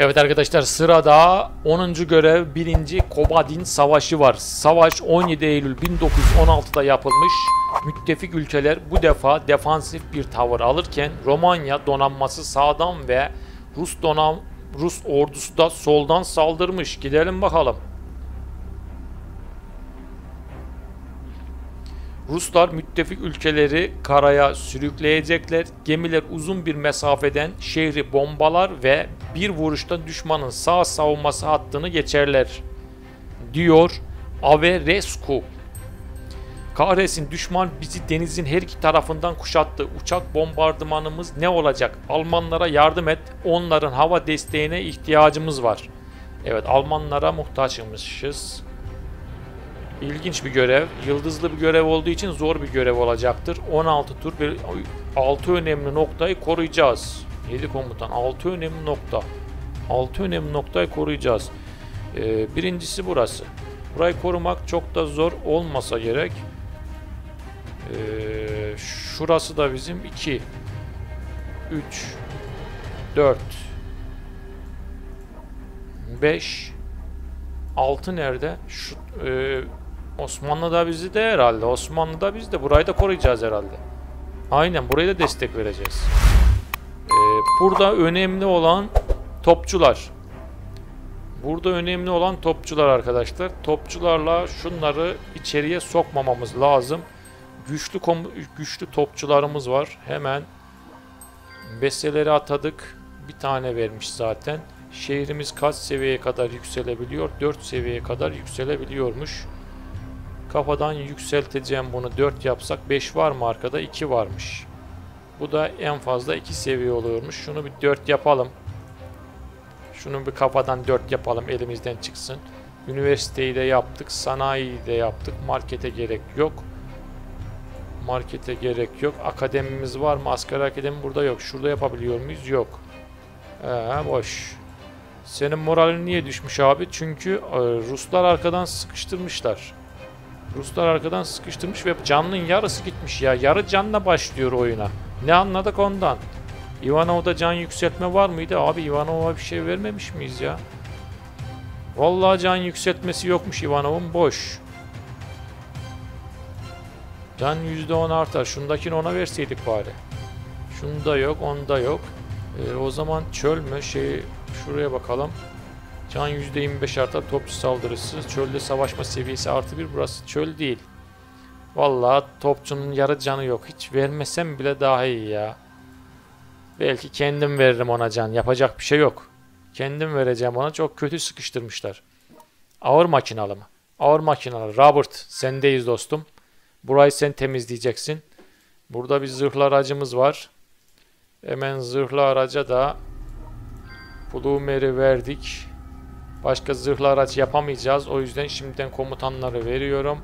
Evet arkadaşlar, sırada 10. görev 1. Kobadin Savaşı var. Savaş 17 Eylül 1916'da yapılmış. Müttefik ülkeler bu defa defansif bir tavır alırken Romanya donanması sağdan ve Rus ordusu da soldan saldırmış. Gidelim bakalım. Ruslar müttefik ülkeleri karaya sürükleyecekler. Gemiler uzun bir mesafeden şehri bombalar ve bir vuruşta düşmanın sağ savunması hattını geçerler, diyor Averescu. Kahretsin, düşman bizi denizin her iki tarafından kuşattı. Uçak bombardımanımız ne olacak? Almanlara yardım et. Onların hava desteğine ihtiyacımız var. Evet, Almanlara muhtaçmışız. İlginç bir görev, yıldızlı bir görev olduğu için zor bir görev olacaktır. 16 tur ve 6 önemli noktayı koruyacağız. 7 komutan, 6 önemli nokta. 6 önemli noktayı koruyacağız. Birincisi burası. Burayı korumak çok da zor olmasa gerek. Şurası da bizim 2, 3, 4, 5, 6 nerede? Şu, Osmanlı'da bizi de herhalde. Osmanlı'da biz de burayı da koruyacağız herhalde. Aynen, burayı da destek vereceğiz. Burada önemli olan topçular. Burada önemli olan topçular arkadaşlar. Topçularla şunları içeriye sokmamamız lazım. Güçlü topçularımız var. Hemen besleleri atadık. Bir tane vermiş zaten. Şehrimiz kaç seviyeye kadar yükselebiliyor? 4 seviyeye kadar yükselebiliyormuş. Kafadan yükselteceğim bunu. 4 yapsak 5 var mı arkada? 2 varmış. Bu da en fazla 2 seviye oluyormuş. Şunu bir 4 yapalım. Şunu bir kafadan 4 yapalım, elimizden çıksın. Üniversiteyi de yaptık. Sanayiyi de yaptık. Markete gerek yok. Markete gerek yok. Akademimiz var mı? Asgari akademi burada yok. Şurada yapabiliyor muyuz? Yok. Boş. Senin moralin niye düşmüş abi? Çünkü Ruslar arkadan sıkıştırmışlar. Ruslar arkadan sıkıştırmış ve canının yarısı gitmiş ya. Yarı canla başlıyor oyuna. Ne anladık ondan? Ivanova'da can yükseltme var mıydı? Abi Ivanova'ya bir şey vermemiş miyiz ya? Vallahi can yükseltmesi yokmuş Ivanov'un. Boş. Can %10 artar. Şundakini ona verseydik bari. Şunda yok, onda yok. O zaman çöl mü? Şuraya bakalım. Can %25 artar. Topçu saldırısı. Çölde savaşma seviyesi artı 1. Burası çöl değil. Vallahi topçunun yarı canı yok. Hiç vermesem bile daha iyi ya. Belki kendim veririm ona can. Yapacak bir şey yok. Kendim vereceğim ona. Çok kötü sıkıştırmışlar. Ağır makinalı mı? Ağır makinalı. Robert, sendeyiz dostum. Burayı sen temizleyeceksin. Burada bir zırhlı aracımız var. Hemen zırhlı araca da Plumer'i verdik. Başka zırhlı araç yapamayacağız. O yüzden şimdiden komutanları veriyorum.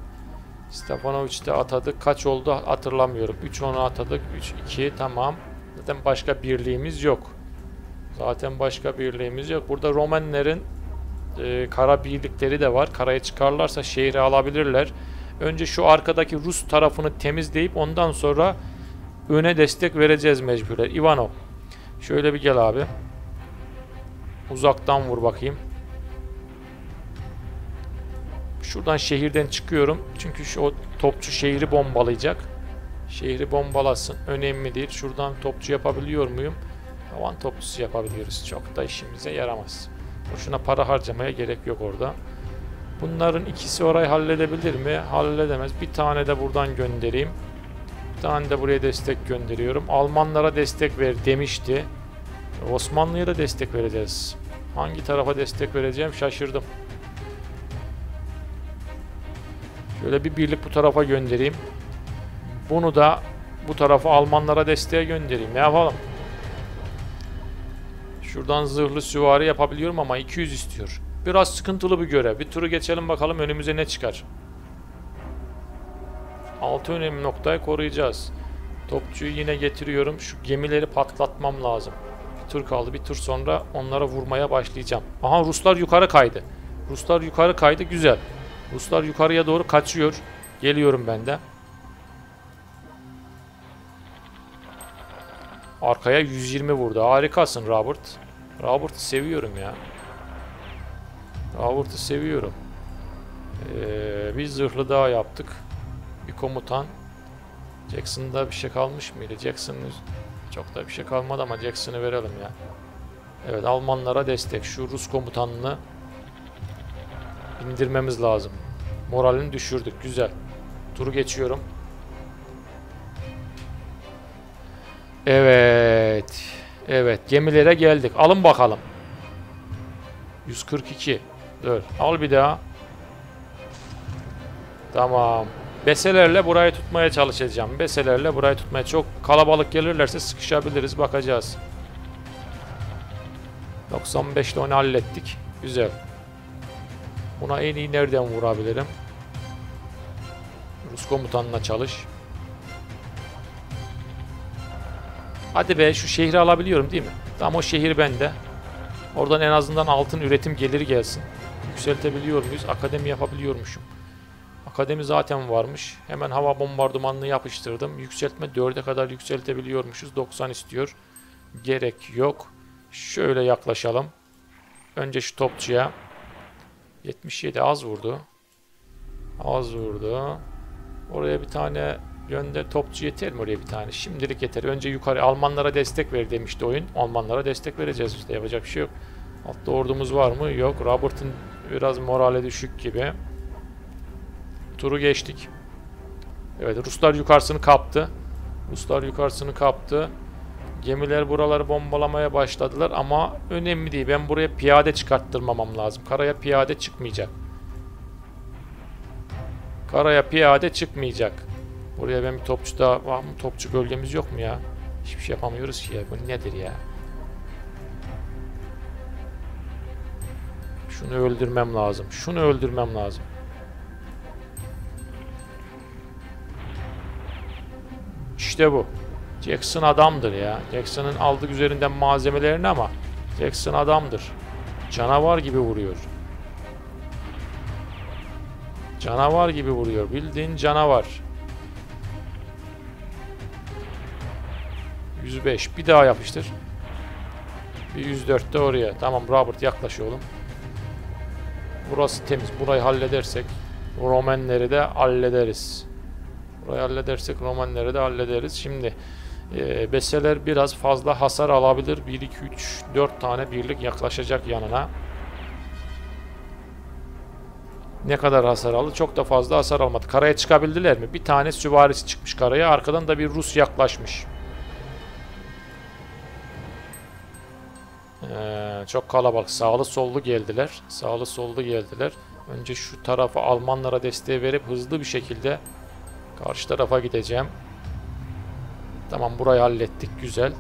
Stefanoviç'te atadık. Kaç oldu hatırlamıyorum. 3 onu atadık. 3-2 tamam. Zaten başka birliğimiz yok. Zaten başka birliğimiz yok. Burada Romenlerin kara birlikleri de var. Karaya çıkarlarsa şehri alabilirler. Önce şu arkadaki Rus tarafını temizleyip ondan sonra öne destek vereceğiz mecburen. Ivanov, şöyle bir gel abi. Uzaktan vur bakayım. Şuradan şehirden çıkıyorum. Çünkü şu topçu şehri bombalayacak. Şehri bombalasın. Önemli değil. Şuradan topçu yapabiliyor muyum? Havan topçusu yapabiliyoruz. Çok da işimize yaramaz. Boşuna para harcamaya gerek yok orada. Bunların ikisi orayı halledebilir mi? Halledemez. Bir tane de buradan göndereyim. Bir tane de buraya destek gönderiyorum. Almanlara destek ver demişti. Osmanlı'ya da destek vereceğiz. Hangi tarafa destek vereceğim şaşırdım. Şöyle bir birlik bu tarafa göndereyim. Bunu da bu tarafa Almanlara desteğe göndereyim. Ne yapalım? Şuradan zırhlı süvari yapabiliyorum ama 200 istiyor. Biraz sıkıntılı bir görev. Bir turu geçelim bakalım önümüze ne çıkar. 6 önemli noktayı koruyacağız. Topçuyu yine getiriyorum. Şu gemileri patlatmam lazım. Bir tur kaldı. Bir tur sonra onlara vurmaya başlayacağım. Aha, Ruslar yukarı kaydı. Ruslar yukarı kaydı. Güzel. Ruslar yukarıya doğru kaçıyor. Geliyorum ben de. Arkaya 120 vurdu. Harikasın Robert. Robert'ı seviyorum ya. Robert'ı seviyorum. Bir zırhlı daha yaptık. Bir komutan. Jackson'da bir şey kalmış mıydı? Jackson'ın çok da bir şey kalmadı ama Jackson'ı verelim ya. Evet, Almanlara destek. Şu Rus komutanını indirmemiz lazım. Moralini düşürdük. Güzel. Turu geçiyorum. Evet. Evet. Gemilere geldik. Alın bakalım. 142. Dur. Al bir daha. Tamam. Beselerle burayı tutmaya çalışacağım. Beselerle burayı tutmaya. Çok kalabalık gelirlerse sıkışabiliriz. Bakacağız. 95'te onu hallettik. Güzel. Buna en iyi nereden vurabilirim? Rus komutanına çalış. Hadi be, şu şehri alabiliyorum değil mi? Tamam, o şehir bende. Oradan en azından altın üretim geliri gelsin. Yükseltebiliyor muyuz? Akademi yapabiliyormuşum. Akademi zaten varmış. Hemen hava bombardımanını yapıştırdım. Yükseltme 4'e kadar yükseltebiliyormuşuz. 90 istiyor. Gerek yok. Şöyle yaklaşalım. Önce şu topçuya. 77 az vurdu. Az vurdu. Oraya bir tane gönder. Topçu yeter mi oraya bir tane? Şimdilik yeter. Önce yukarı Almanlara destek ver demişti oyun. Almanlara destek vereceğiz işte. Yapacak bir şey yok. Altta ordumuz var mı? Yok. Robert'ın biraz morale düşük gibi. Turu geçtik. Evet, Ruslar yukarısını kaptı. Ruslar yukarısını kaptı. Gemiler buraları bombalamaya başladılar ama önemli değil. Ben buraya piyade çıkarttırmamam lazım. Karaya piyade çıkmayacak. Karaya piyade çıkmayacak. Buraya ben bir topçu daha... Ah, topçu bölgemiz yok mu ya? Hiçbir şey yapamıyoruz ki ya. Bu nedir ya? Şunu öldürmem lazım. Şunu öldürmem lazım. İşte bu. Jackson adamdır ya. Jackson'ın aldık üzerinden malzemelerini ama Jackson adamdır. Canavar gibi vuruyor. Canavar gibi vuruyor. Bildiğin canavar. 105. Bir daha yapıştır. Bir 104'te oraya. Tamam Robert, yaklaş oğlum. Burası temiz. Burayı halledersek Romanları de hallederiz. Burayı halledersek Romanları de hallederiz. Şimdi beseler biraz fazla hasar alabilir. 1, 2, 3, 4 tane birlik yaklaşacak yanına. Ne kadar hasar aldı? Çok da fazla hasar almadı. Karaya çıkabildiler mi? Bir tane süvarisi çıkmış karaya. Arkadan da bir Rus yaklaşmış. Çok kalabalık. Sağlı sollu geldiler. Sağlı sollu geldiler. Önce şu tarafa Almanlara desteği verip hızlı bir şekilde karşı tarafa gideceğim. Tamam, burayı hallettik. Güzel.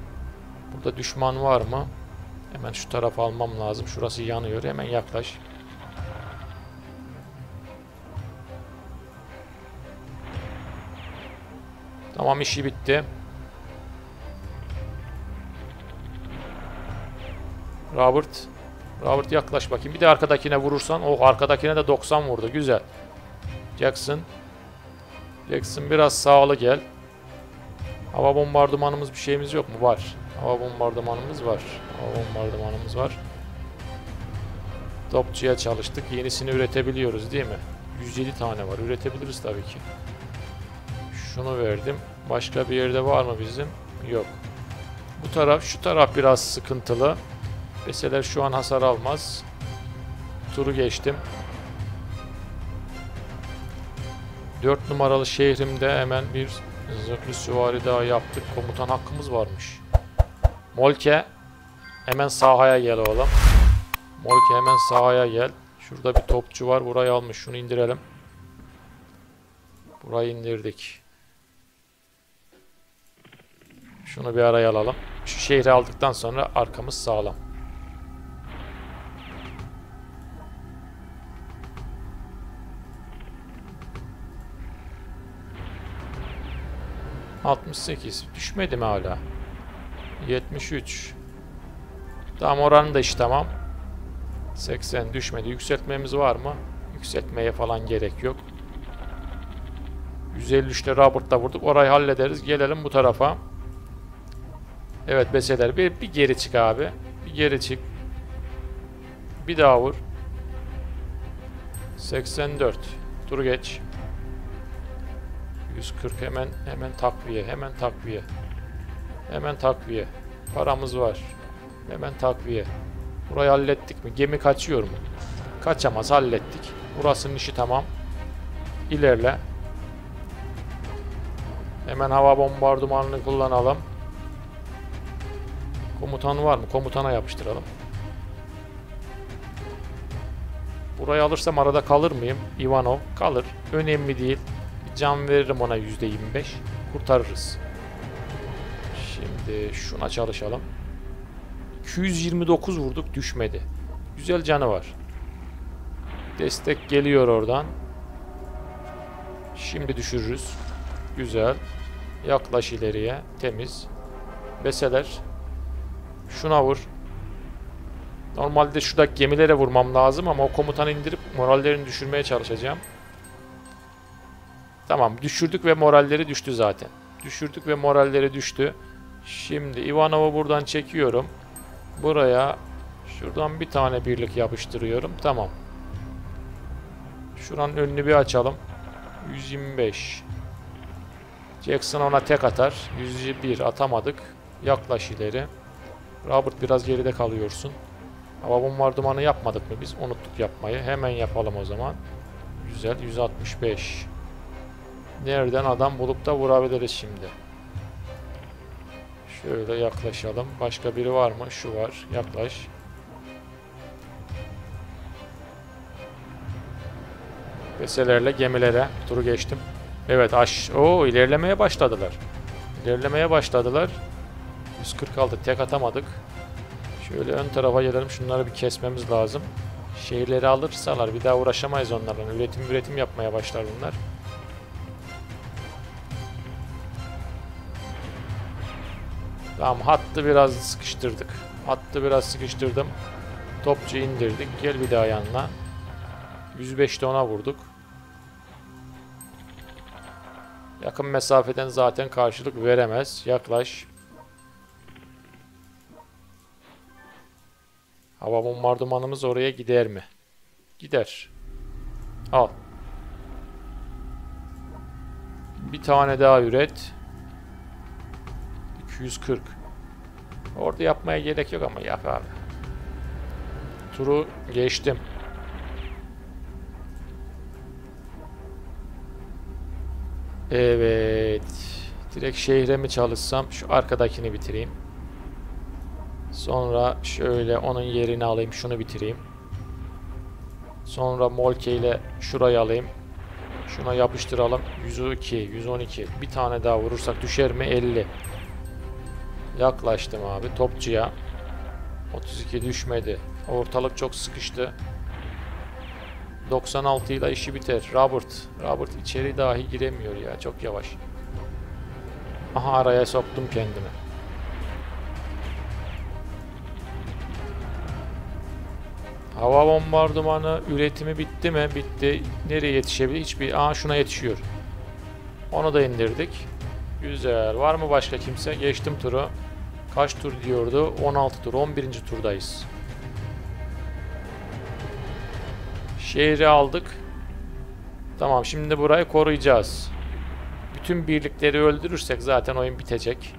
Burada düşman var mı? Hemen şu tarafa almam lazım. Şurası yanıyor. Hemen yaklaş. Tamam, işi bitti. Robert. Robert yaklaş bakayım. Bir de arkadakine vurursan. Oh, arkadakine de 90 vurdu. Güzel. Jackson. Jackson biraz sağlı gel. Hava bombardımanımız bir şeyimiz yok mu? Var. Hava bombardımanımız var. Hava bombardımanımız var. Topçuya çalıştık. Yenisini üretebiliyoruz değil mi? 107 tane var. Üretebiliriz tabii ki. Şunu verdim. Başka bir yerde var mı bizim? Yok. Bu taraf, şu taraf biraz sıkıntılı. Beseler şu an hasar almaz. Turu geçtim. 4 numaralı şehrimde hemen bir zırhlı süvari daha yaptık. Komutan hakkımız varmış. Moltke, hemen sahaya gel oğlum. Moltke, hemen sahaya gel. Şurada bir topçu var. Burayı almış. Şunu indirelim. Burayı indirdik. Şunu bir araya alalım. Şu şehri aldıktan sonra arkamız sağlam. ...68. Düşmedi mi hala? 73. Tamam, oranın da işi tamam. 80 düşmedi. Yükseltmemiz var mı? Yükseltmeye falan gerek yok. 153'te Robert'la vurduk. Orayı hallederiz. Gelelim bu tarafa. Evet, beseler. Bir geri çık abi. Bir geri çık. Bir daha vur. 84. Dur geç. 140. Hemen takviye. Hemen takviye. Paramız var. Hemen takviye. Burayı hallettik mi? Gemi kaçıyor mu? Kaçamaz, hallettik. Burasının işi tamam. İlerle. Hemen hava bombardımanını kullanalım. Komutan var mı? Komutana yapıştıralım. Burayı alırsam arada kalır mıyım? Ivanov kalır. Önemli değil. Bir can veririm ona %25. Kurtarırız. Şimdi şuna çalışalım. 229 vurduk, düşmedi. Güzel canı var. Destek geliyor oradan. Şimdi düşürürüz. Güzel. Yaklaş ileriye. Temiz. Beseler. Şuna vur. Normalde şuradaki gemilere vurmam lazım ama o komutanı indirip morallerini düşürmeye çalışacağım. Tamam, düşürdük ve moralleri düştü zaten. Şimdi Ivanov'u buradan çekiyorum. Buraya şuradan bir tane birlik yapıştırıyorum. Tamam. Şuranın önünü bir açalım. 125. Jackson ona tek atar. 101 atamadık. Yaklaş ileri. Robert biraz geride kalıyorsun. Hava bombardımanı yapmadık mı biz? Unuttuk yapmayı. Hemen yapalım o zaman. Güzel. 165. Nereden adam bulup da vurabiliriz şimdi. Şöyle yaklaşalım. Başka biri var mı? Şu var. Yaklaş. Veselerle gemilere. Turu geçtim. Evet Oo, ilerlemeye başladılar. 146 tek atamadık. Şöyle ön tarafa gelelim. Şunları bir kesmemiz lazım. Şehirleri alırsalar bir daha uğraşamayız onlarla. Üretim yapmaya başlar bunlar. Tamam, hattı biraz sıkıştırdık. Topçu indirdik. Gel bir daha yanına. 105'te ona vurduk. Yakın mesafeden zaten karşılık veremez. Yaklaş. Hava bombardımanımız oraya gider mi? Gider. Al. Bir tane daha üret. 240. Orada yapmaya gerek yok ama yap abi. Turu geçtim. Evet. Direkt şehre mi çalışsam? Şu arkadakini bitireyim. Sonra şöyle onun yerini alayım. Şunu bitireyim. Sonra Moltke ile şurayı alayım. Şuna yapıştıralım. 102, 112. Bir tane daha vurursak düşer mi? 50. Yaklaştım abi. Topçuya. 32 düşmedi. Ortalık çok sıkıştı. 96 ile işi biter. Robert içeri dahi giremiyor ya. Çok yavaş. Aha, araya soktum kendimi. Hava bombardımanı üretimi bitti mi? Bitti. Nereye yetişebilir? Hiçbir... Aa, şuna yetişiyor. Onu da indirdik. Güzel. Var mı başka kimse? Geçtim turu. Kaç tur diyordu? 16 tur. 11. turdayız. Şehri aldık. Tamam, şimdi burayı koruyacağız. Bütün birlikleri öldürürsek zaten oyun bitecek.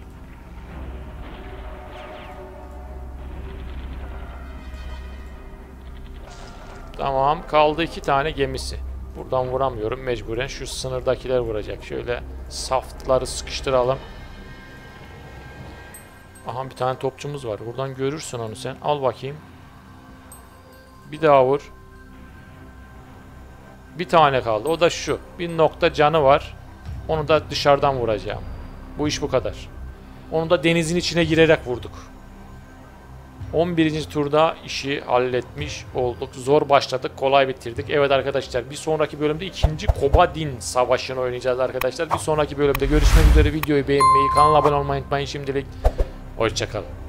Tamam, kaldı 2 tane gemisi. Buradan vuramıyorum mecburen. Şu sınırdakiler vuracak. Şöyle saftları sıkıştıralım. Aha, bir tane topçumuz var. Buradan görürsün onu sen. Al bakayım. Bir daha vur. Bir tane kaldı. O da şu. Bir nokta canı var. Onu da dışarıdan vuracağım. Bu iş bu kadar. Onu da denizin içine girerek vurduk. 11. turda işi halletmiş olduk. Zor başladık, kolay bitirdik. Evet arkadaşlar, bir sonraki bölümde 2. Kobadin Savaşı'nı oynayacağız arkadaşlar. Bir sonraki bölümde görüşmek üzere. Videoyu beğenmeyi, kanala abone olmayı unutmayın. Şimdilik hoşçakalın.